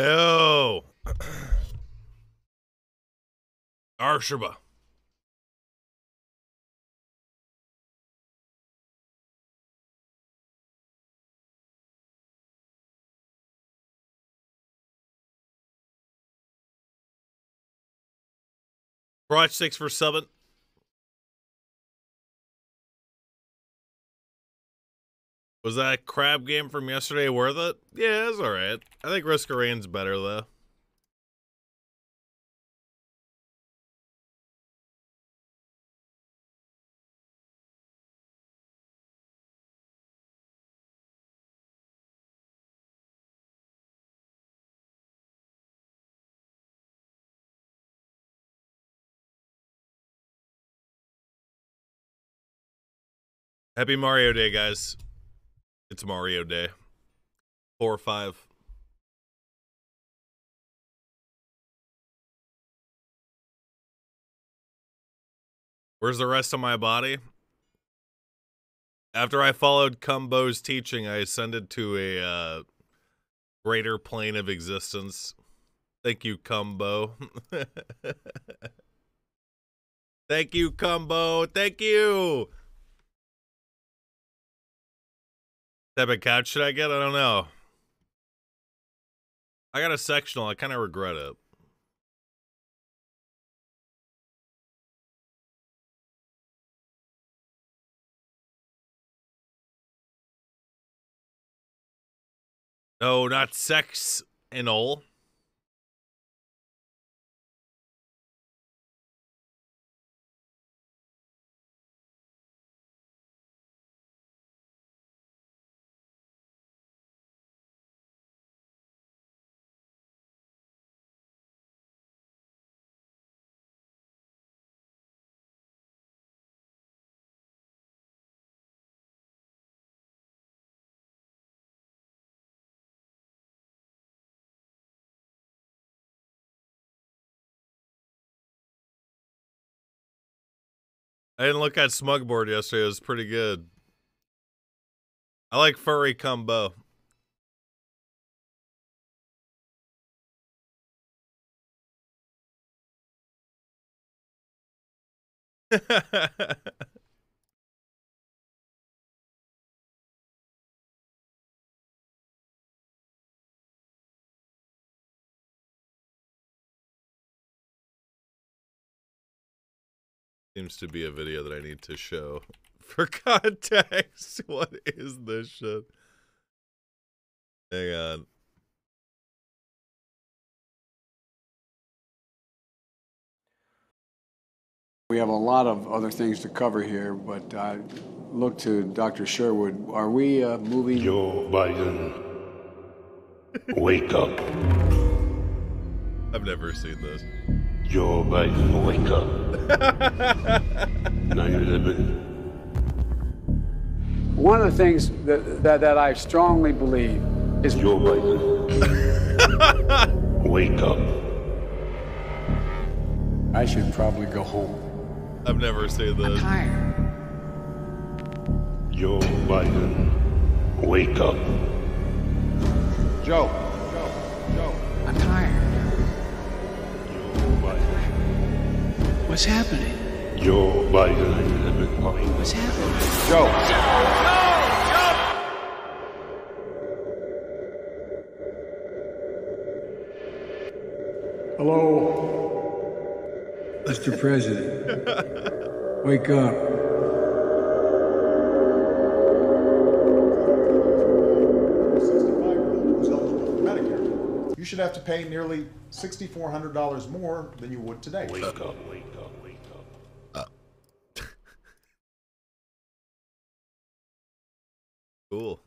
Oh. Arshaba. Right, 6 for 7. Was that crab game from yesterday worth it? Yeah, it's alright. I think Risk of Rain's better, though. Happy Mario Day, guys. It's Mario Day. 4 or 5. Where's the rest of my body? After I followed Combo's teaching, I ascended to a greater plane of existence. Thank you, Combo. Thank you, Combo. Thank you. What type of couch should I get? I don't know. I got a sectional. I kind of regret it. No, not sex and all. I didn't look at Smugboard yesterday. It was pretty good. I like furry Combo. Seems to be a video that I need to show for context. What is this shit? Hang on. We have a lot of other things to cover here, but I look to Dr. Sherwood. Are we moving? Joe Biden, wake up. I've never seen this. Joe Biden, wake up. 9/11. One of the things that I strongly believe is Joe Biden, wake up. I should probably go home. I've never seen this. I'm tired. Joe Biden, wake up. Joe. Joe. I'm tired. What's happening? Joe Biden. What's happening? Joe. Joe. Hello, Mr. President. Wake up. You should have to pay nearly $6,400 more than you would today. Wake up. Wake up. Cool.